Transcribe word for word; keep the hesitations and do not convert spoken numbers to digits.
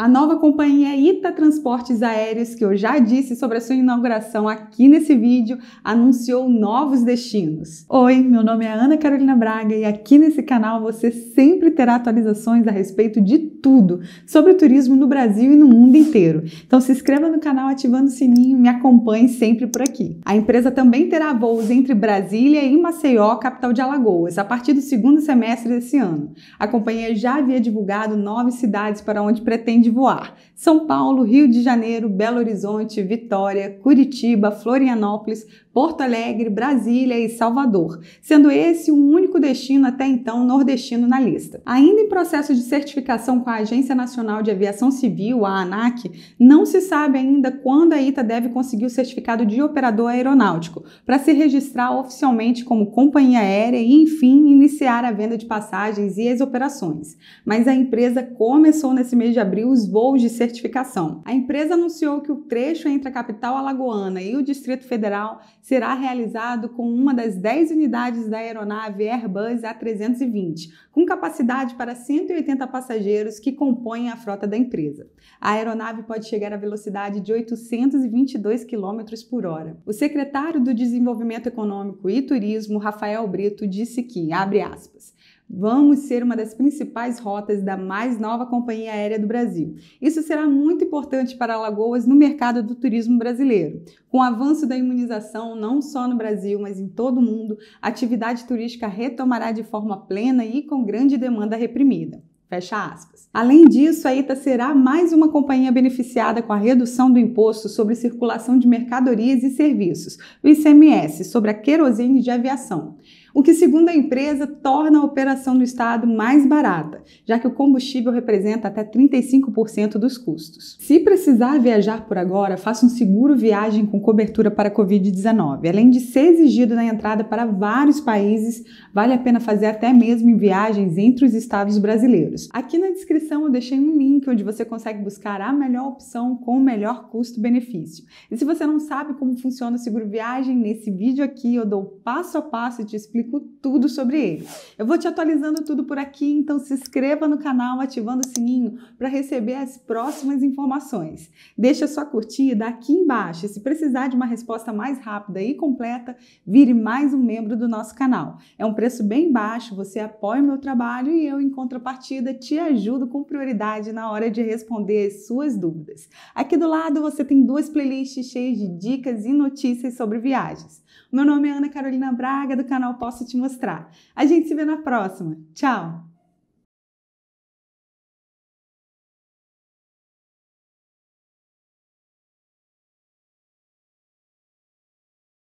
A nova companhia I T A Transportes Aéreos, que eu já disse sobre a sua inauguração aqui nesse vídeo, anunciou novos destinos. Oi, meu nome é Ana Carolina Braga e aqui nesse canal você sempre terá atualizações a respeito de tudo sobre o turismo no Brasil e no mundo inteiro. Então se inscreva no canal ativando o sininho e me acompanhe sempre por aqui. A empresa também terá voos entre Brasília e Maceió, capital de Alagoas, a partir do segundo semestre desse ano. A companhia já havia divulgado nove cidades para onde pretende voar: São Paulo, Rio de Janeiro, Belo Horizonte, Vitória, Curitiba, Florianópolis, Porto Alegre, Brasília e Salvador, sendo esse o único destino até então nordestino na lista. Ainda em processo de certificação com a Agência Nacional de Aviação Civil, a ANAC, não se sabe ainda quando a I T A deve conseguir o certificado de operador aeronáutico para se registrar oficialmente como companhia aérea e, enfim, iniciar a venda de passagens e as operações. Mas a empresa começou nesse mês de abril os voos de certificação. A empresa anunciou que o trecho entre a capital alagoana e o Distrito Federal será realizado com uma das dez unidades da aeronave Airbus A trezentos e vinte, com capacidade para cento e oitenta passageiros que compõem a frota da empresa. A aeronave pode chegar à velocidade de oitocentos e vinte e dois quilômetros por hora. O secretário do Desenvolvimento Econômico e Turismo, Rafael Brito, disse que, abre aspas, "Vamos ser uma das principais rotas da mais nova companhia aérea do Brasil. Isso será muito importante para Alagoas no mercado do turismo brasileiro. Com o avanço da imunização, não só no Brasil, mas em todo o mundo, a atividade turística retomará de forma plena e com grande demanda reprimida." Fecha aspas. Além disso, a I T A será mais uma companhia beneficiada com a redução do imposto sobre circulação de mercadorias e serviços, o I C M S, sobre a querosene de aviação, o que, segundo a empresa, torna a operação do estado mais barata, já que o combustível representa até trinta e cinco por cento dos custos. Se precisar viajar por agora, faça um seguro viagem com cobertura para Covid dezenove. Além de ser exigido na entrada para vários países, vale a pena fazer até mesmo em viagens entre os estados brasileiros. Aqui na descrição eu deixei um link onde você consegue buscar a melhor opção com o melhor custo-benefício. E se você não sabe como funciona o seguro viagem, nesse vídeo aqui eu dou passo a passo e te explico tudo sobre ele. Eu vou te atualizando tudo por aqui, então se inscreva no canal ativando o sininho para receber as próximas informações. Deixa sua curtida aqui embaixo e se precisar de uma resposta mais rápida e completa, vire mais um membro do nosso canal. É um preço bem baixo, você apoia o meu trabalho e eu, em contrapartida, te ajudo com prioridade na hora de responder as suas dúvidas. Aqui do lado você tem duas playlists cheias de dicas e notícias sobre viagens. Meu nome é Ana Carolina Braga, do canal Posso Te Mostrar. A gente se vê na próxima. Tchau!